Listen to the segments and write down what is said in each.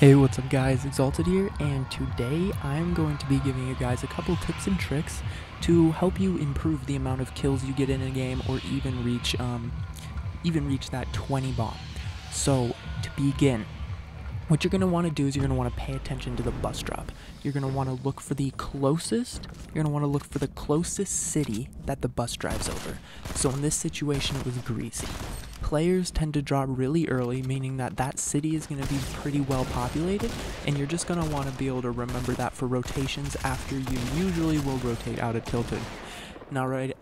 Hey, what's up guys, Exalted here, and today I'm going to be giving you guys a couple tips and tricks to help you improve the amount of kills you get in a game or even reach that 20 bomb. So to begin, what you're going to want to do is you're going to want to pay attention to the bus drop. You're going to want to look for the closest. You're going to want to look for the closest city that the bus drives over. So in this situation it was Greasy. Players tend to drop really early, meaning that city is going to be pretty well populated, and you're just going to want to be able to remember that for rotations after you usually will rotate out of Tilted. Now right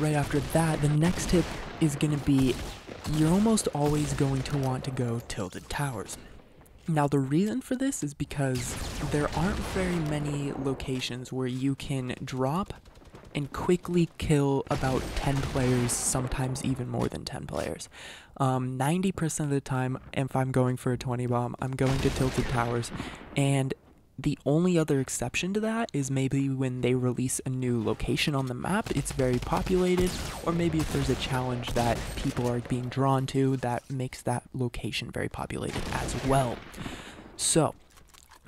after that, the next tip is going to be you're almost always going to want to go Tilted Towers. Now the reason for this is because there aren't very many locations where you can drop and quickly kill about 10 players, sometimes even more than 10 players. 90% of the time, if I'm going for a 20 bomb, I'm going to Tilted Towers, and the only other exception to that is maybe when they release a new location on the map, it's very populated, or maybe if there's a challenge that people are being drawn to that makes that location very populated as well. So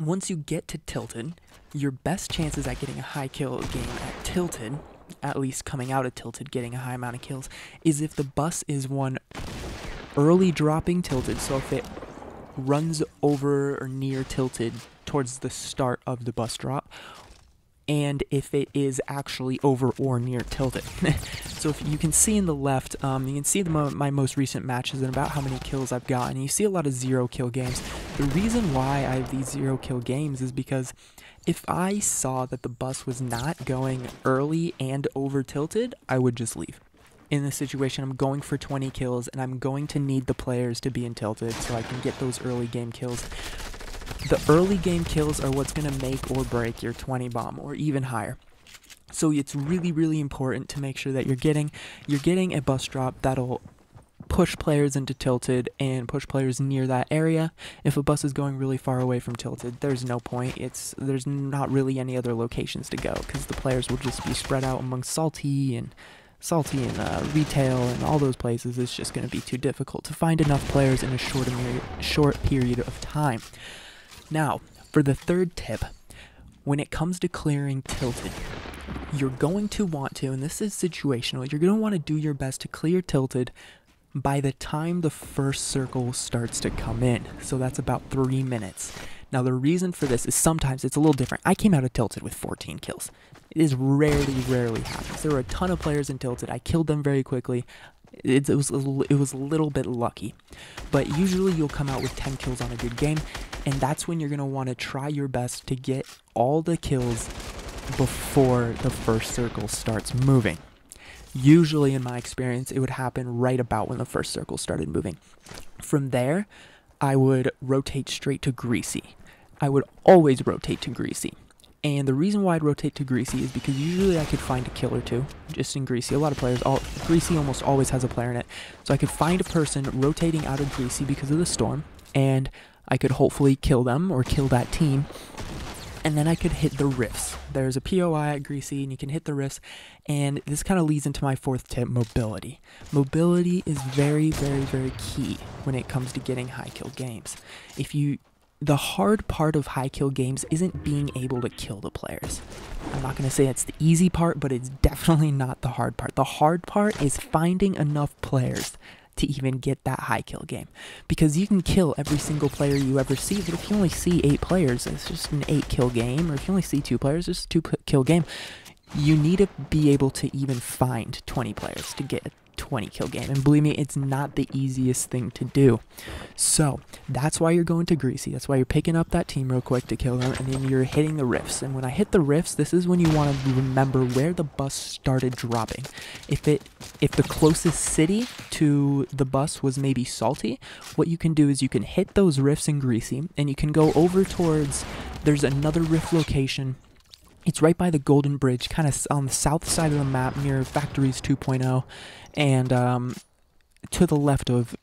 once you get to Tilted, your best chances at getting a high kill game at Tilted, at least coming out of Tilted, getting a high amount of kills, is if the bus is one early dropping Tilted. So if it runs over or near Tilted towards the start of the bus drop, and if it is actually over or near Tilted. So if you can see in the left, you can see my most recent matches and about how many kills I've gotten. You see a lot of zero kill games. The reason why I have these zero kill games is because if I saw that the bus was not going early and over Tilted, I would just leave. In this situation, I'm going for 20 kills, and I'm going to need the players to be in Tilted so I can get those early game kills. The early game kills are what's going to make or break your 20 bomb, or even higher. So it's really, really important to make sure that you're getting a bus drop that'll push players into Tilted and push players near that area. If a bus is going really far away from Tilted, there's no point. There's not really any other locations to go because the players will just be spread out among Salty and Retail and all those places. It's just going to be too difficult to find enough players in a short period of time. Now, for the third tip, when it comes to clearing Tilted, you're going to want to, and this is situational, you're going to want to do your best to clear Tilted by the time the first circle starts to come in. So that's about 3 minutes. Now the reason for this is sometimes it's a little different. I came out of Tilted with 14 kills. It is rarely happens. There were a ton of players in Tilted. I killed them very quickly. It was a little bit lucky. But usually you'll come out with 10 kills on a good game, and that's when you're going to want to try your best to get all the kills before the first circle starts moving. Usually, in my experience, it would happen right about when the first circle started moving. From there, I would rotate straight to Greasy. I would always rotate to Greasy. And the reason why I'd rotate to Greasy is because usually I could find a kill or two just in Greasy. A lot of players, Greasy almost always has a player in it. So I could find a person rotating out of Greasy because of the storm, and I could hopefully kill them or kill that team. And then I could hit the rifts. There's a POI at Greasy, and you can hit the rifts. And this kind of leads into my fourth tip, mobility. Mobility is very key when it comes to getting high kill games. The hard part of high kill games isn't being able to kill the players. I'm not going to say it's the easy part, but it's definitely not the hard part. The hard part is finding enough players to even get that high kill game, because you can kill every single player you ever see, but if you only see 8 players, it's just an 8 kill game, or if you only see 2 players, it's a 2 kill game. You need to be able to even find 20 players to get a 20 kill game, and believe me, it's not the easiest thing to do. So that's why you're going to Greasy, that's why you're picking up that team real quick to kill them, and then you're hitting the rifts. And when I hit the rifts, this is when you want to remember where the bus started dropping. If the closest city to the bus was maybe Salty, what you can do is you can hit those rifts in Greasy, and you can go over towards, there's another rift location. It's right by the Golden Bridge, kind of on the south side of the map, near Factories 2.0, and to the left of,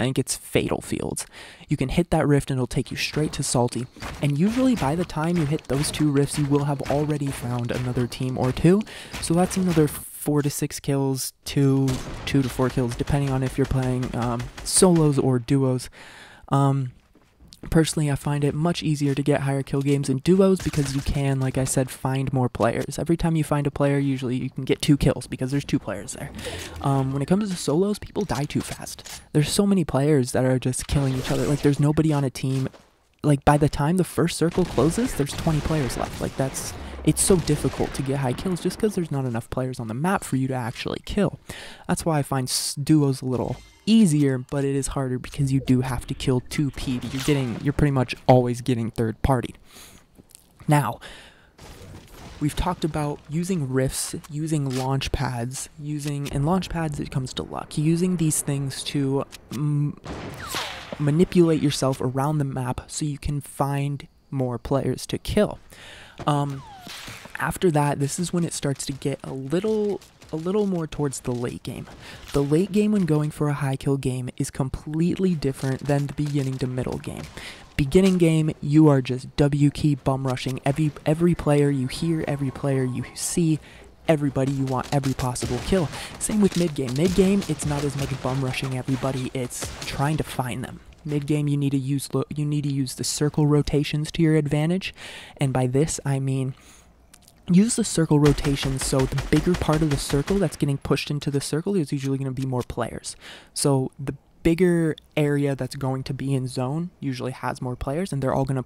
I think it's Fatal Fields. You can hit that rift and it'll take you straight to Salty. And usually by the time you hit those 2 rifts, you will have already found another team or 2. So that's another 4 to 6 kills, two to 4 kills, depending on if you're playing solos or duos. Personally, I find it much easier to get higher kill games in duos because you can, like I said, find more players. Every time you find a player, usually you can get 2 kills because there's 2 players there. When it comes to solos, people die too fast. There's so many players that are just killing each other. Like, there's nobody on a team. Like, by the time the first circle closes, there's 20 players left. Like, that's... It's so difficult to get high kills just because there's not enough players on the map for you to actually kill. That's why I find duos a little easier, but it is harder because you do have to kill 2 people. You're pretty much always getting third party. Now, we've talked about using rifts, using launch pads, and launch pads, it comes to luck, using these things to manipulate yourself around the map so you can find more players to kill. After that, this is when it starts to get a little more towards the late game. The late game, when going for a high kill game, is completely different than the beginning to middle game. Beginning game, you are just W key bum rushing every player you hear, every player you see, everybody. You want every possible kill. Same with mid game. Mid game, it's not as much bum rushing everybody, it's trying to find them. Mid-game, you need to use the circle rotations to your advantage, and by this I mean use the circle rotations so the bigger part of the circle that's getting pushed into the circle is usually going to be more players. So the bigger area that's going to be in zone usually has more players, and they're all going to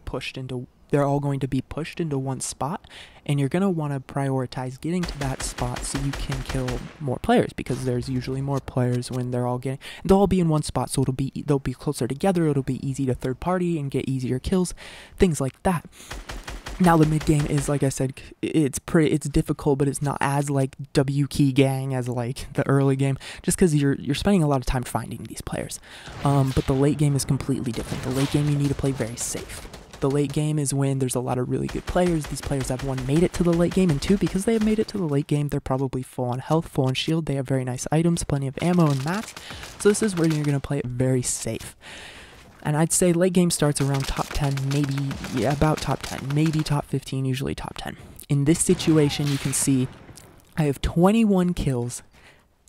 be pushed into one spot, and you're going to want to prioritize getting to that spot so you can kill more players, because there's usually more players when they're all they'll all be in one spot, so they'll be closer together, it'll be easy to third party and get easier kills, things like that. Now the mid game is, like I said, it's difficult, but it's not as like W key gang as like the early game, just because you're spending a lot of time finding these players. But the late game is completely different. The late game, you need to play very safe. The late game is when there's a lot of really good players. These players have, 1, made it to the late game, and 2, because they have made it to the late game, they're probably full on health, full on shield, they have very nice items, plenty of ammo and mats, so this is where you're going to play it very safe. And I'd say late game starts around top 10, maybe, yeah, about top 10, maybe top 15, usually top 10. In this situation, you can see I have 21 kills.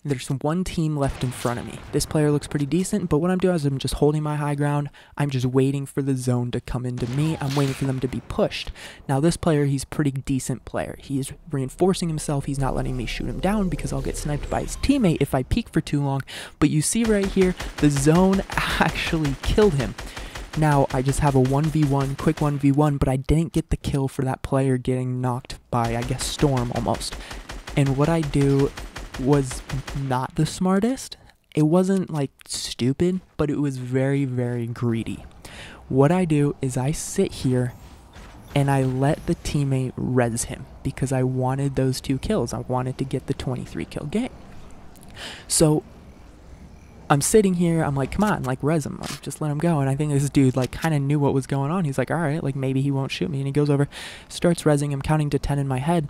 There's 1 team left in front of me. This player looks pretty decent, but what I'm doing is I'm just holding my high ground. I'm just waiting for the zone to come into me. I'm waiting for them to be pushed. Now this player, he's a pretty decent player. He's reinforcing himself. He's not letting me shoot him down because I'll get sniped by his teammate if I peek for too long. But you see right here, the zone actually killed him. Now I just have a 1v1, quick 1v1, but I didn't get the kill for that player getting knocked by, I guess, Storm almost. And what I do was not the smartest. It wasn't like stupid, but it was very, very greedy. What I do is I sit here and I let the teammate res him because I wanted those 2 kills. I wanted to get the 23 kill game. So I'm sitting here, I'm like, come on, like, res him, like, just let him go. And I think this dude, like, kind of knew what was going on. He's like, all right, like, maybe he won't shoot me. And he goes over, starts resing. I'm counting to 10 in my head.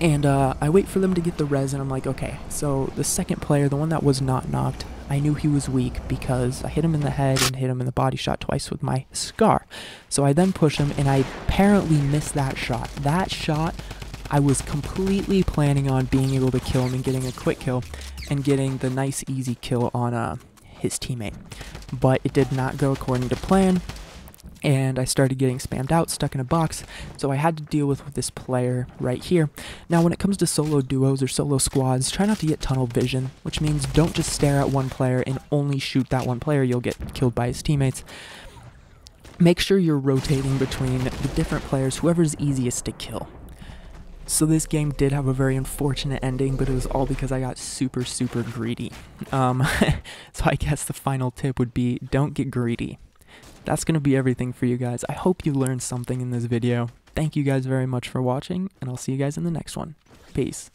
And I wait for them to get the res, and I'm like, okay, so the second player, the one that was not knocked, I knew he was weak because I hit him in the head and hit him in the body shot twice with my scar. So I then push him, and I apparently missed that shot. That shot, I was completely planning on being able to kill him and getting a quick kill and getting the nice easy kill on his teammate. But it did not go according to plan, and I started getting spammed out, stuck in a box, so I had to deal with this player right here. Now when it comes to solo duos or solo squads, try not to get tunnel vision, which means don't just stare at one player and only shoot that one player, you'll get killed by his teammates. Make sure you're rotating between the different players, whoever's easiest to kill. So this game did have a very unfortunate ending, but it was all because I got super, super greedy. So I guess the final tip would be, don't get greedy. That's going to be everything for you guys. I hope you learned something in this video. Thank you guys very much for watching, and I'll see you guys in the next one. Peace.